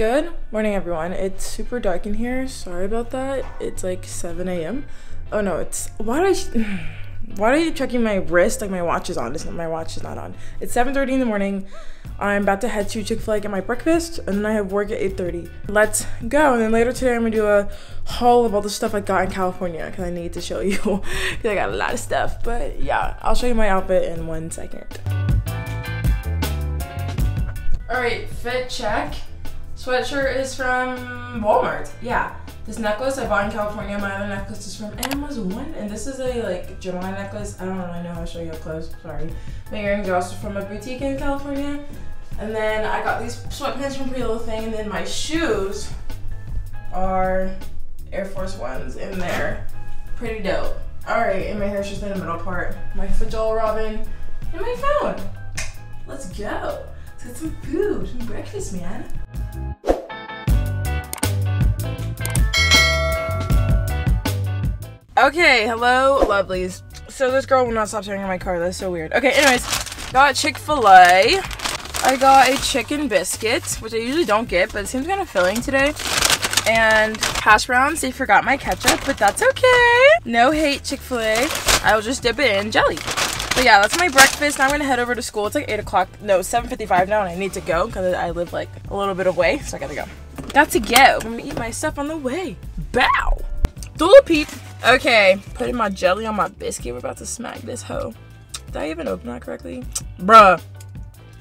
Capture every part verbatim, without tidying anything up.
Good morning, everyone. It's super dark in here. Sorry about that. It's like seven A M Oh no, it's why did I why are you checking my wrist? Like my watch is on. It's not, my watch is not on. It's seven thirty in the morning. I'm about to head to Chick-fil-A, get my breakfast, and then I have work at eight thirty. Let's go. And then later today, I'm gonna do a haul of all the stuff I got in California because I need to show you because I got a lot of stuff. But yeah, I'll show you my outfit in one second. All right, fit check. Sweatshirt is from Walmart. Yeah, this necklace I bought in California. My other necklace is from Amazon, and this is a like Gemini necklace. I don't really know how to show you up close. Sorry. My earrings are also from a boutique in California, and then I got these sweatpants from Pretty Little Thing, and then my shoes are Air Force Ones, and they're pretty dope. All right, and my hair's just in the middle part. My fajol robin and my phone. Let's go. Let's get some food, some breakfast, man. Okay, hello, lovelies. So this girl will not stop staring at my car. That's so weird. Okay, anyways, got Chick-fil-A. I got a chicken biscuit, which I usually don't get, but it seems kind of filling today. And hash browns. They forgot my ketchup, but that's okay. No hate, Chick-fil-A. I will just dip it in jelly. But yeah, that's my breakfast. Now I'm gonna head over to school. It's like eight o'clock. No, seven fifty-five now, and I need to go because I live like a little bit away, so I gotta go. Got to go. I'm gonna eat my stuff on the way. Bow. Dula peep. Okay, putting my jelly on my biscuit. We're about to smack this hoe. Did I even open that correctly? Bruh.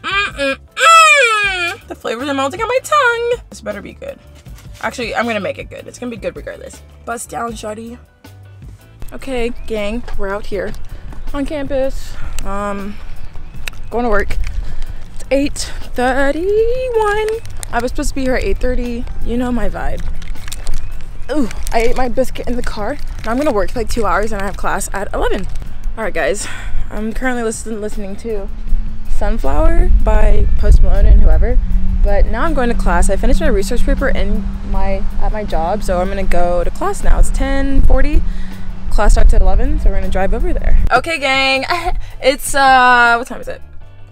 Mm-mm-mm. The flavors are melting on my tongue. This better be good. Actually, I'm gonna make it good. It's gonna be good regardless. Bust down, shawty. Okay, gang, we're out here on campus. Um, going to work. It's eight thirty-one. I was supposed to be here at eight thirty. You know my vibe. Ooh, I ate my biscuit in the car. Now I'm gonna work for like two hours and I have class at eleven. All right, guys, I'm currently listen listening to Sunflower by Post Malone and whoever, but now I'm going to class. I finished my research paper in my at my job, so I'm gonna go to class now. It's ten forty, class starts at eleven, so we're gonna drive over there. Okay, gang, it's, uh, what time is it?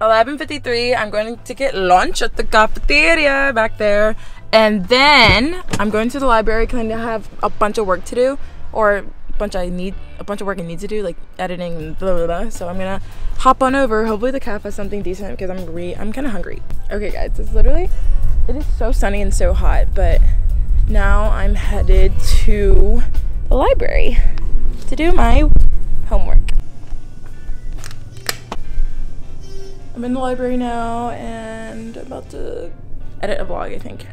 eleven fifty-three, I'm going to get lunch at the cafeteria back there. And then I'm going to the library because I have a bunch of work to do, or a bunch I need, a bunch of work I need to do, like editing and blah blah blah. So I'm gonna hop on over. Hopefully the cafe has something decent because I'm re, I'm kind of hungry. Okay, guys, it's literally, it is so sunny and so hot, but now I'm headed to the library to do my homework. I'm in the library now, and I'm about to edit a vlog, I think.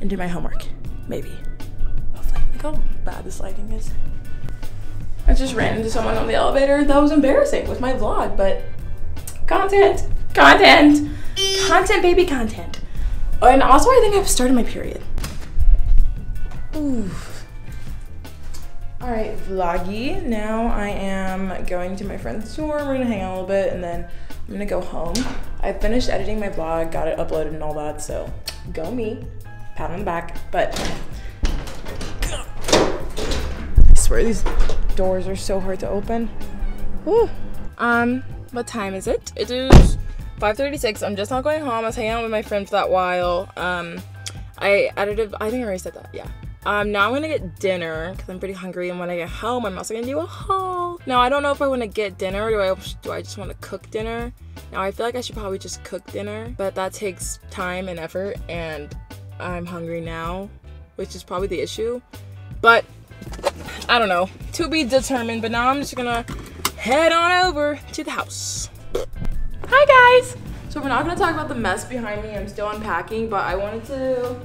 And do my homework, maybe. Hopefully. Look how bad this lighting is. I just ran into someone on the elevator. That was embarrassing with my vlog, but content, content, content, baby, content. And also, I think I've started my period. Ooh. All right, vloggy. Now I am going to my friend's store. We're gonna hang out a little bit, and then I'm gonna go home. I finished editing my vlog, got it uploaded and all that. So go me. Pat on the back, but I swear these doors are so hard to open. Woo. Um, what time is it? It is five thirty-six. I'm just not going home. I was hanging out with my friend for that while. Um, I edited. I think I already said that. Yeah. Um, now I'm gonna get dinner because I'm pretty hungry, and when I get home, I'm also gonna do a haul. Now I don't know if I want to get dinner or do I do I just want to cook dinner. Now I feel like I should probably just cook dinner, but that takes time and effort, and I'm hungry now, which is probably the issue, but I don't know, to be determined. But now I'm just gonna head on over to the house. Hi guys, so we're not gonna talk about the mess behind me. I'm still unpacking, but I wanted to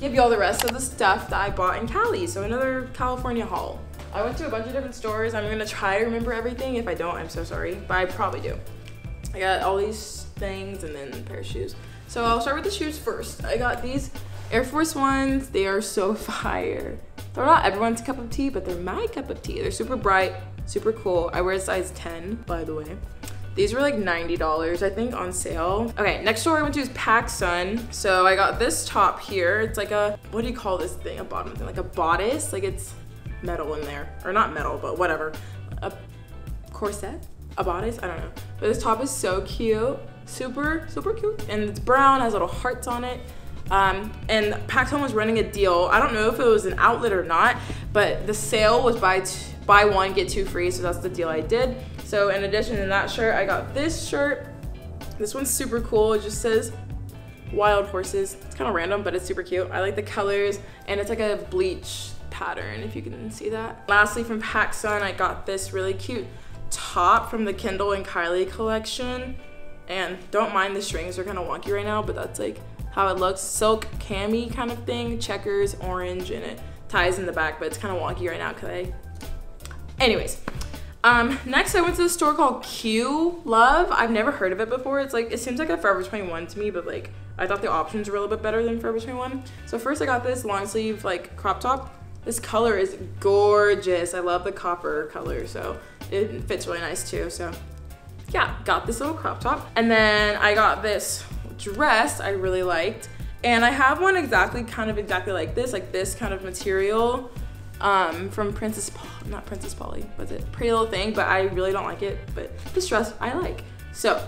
give you all the rest of the stuff that I bought in Cali, so another California haul. I went to a bunch of different stores. I'm gonna try to remember everything. If I don't, I'm so sorry, but I probably do. I got all these things and then a pair of shoes. So I'll start with the shoes first. I got these Air Force Ones. They are so fire. They're not everyone's cup of tea, but they're my cup of tea. They're super bright, super cool. I wear a size ten, by the way. These were like ninety dollars, I think, on sale. Okay, next store I went to is PacSun. So I got this top here. It's like a, what do you call this thing? A bottom thing, like a bodice. Like it's metal in there. Or not metal, but whatever. A corset? A bodice? I don't know. But this top is so cute. Super, super cute. And it's brown, has little hearts on it. Um, and Pactone was running a deal. I don't know if it was an outlet or not, but the sale was buy, two, buy one, get two free, so that's the deal I did. So in addition to that shirt, I got this shirt. This one's super cool. It just says Wild Horses. It's kind of random, but it's super cute. I like the colors, and it's like a bleach pattern, if you can see that. Lastly, from PacSun, I got this really cute top from the Kendall and Kylie collection. And don't mind the strings are kind of wonky right now, but that's like how it looks. Silk cami kind of thing, checkers, orange, and it ties in the back, but it's kind of wonky right now because I... Anyways, um, next I went to this store called Q Love. I've never heard of it before. It's like, it seems like a Forever twenty-one to me, but like I thought the options were a little bit better than Forever twenty-one. So first I got this long sleeve like crop top. This color is gorgeous. I love the copper color, so it fits really nice too, so. Yeah, got this little crop top. And then I got this dress I really liked. And I have one exactly, kind of exactly like this, like this kind of material um, from Princess, not Princess Polly, was it? Pretty Little Thing, but I really don't like it. But this dress I like. So,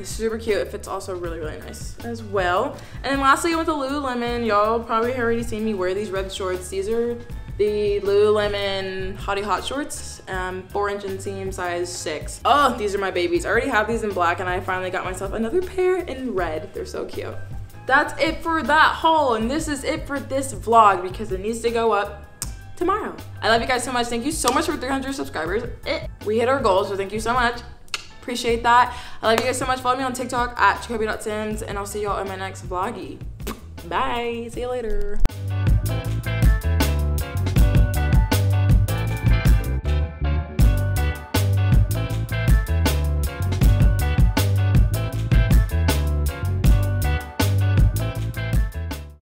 it's super cute. It fits also really, really nice as well. And then lastly, I went to Lululemon. Y'all probably already seen me wear these red shorts. These are the Lululemon Hotty Hot shorts, um, four inch inseam, size six. Oh, these are my babies. I already have these in black, and I finally got myself another pair in red. They're so cute. That's it for that haul, and this is it for this vlog because it needs to go up tomorrow. I love you guys so much. Thank you so much for three hundred subscribers. It, we hit our goal, so thank you so much. Appreciate that. I love you guys so much. Follow me on TikTok at jacoby dot sims, and I'll see y'all in my next vloggy. Bye. See you later.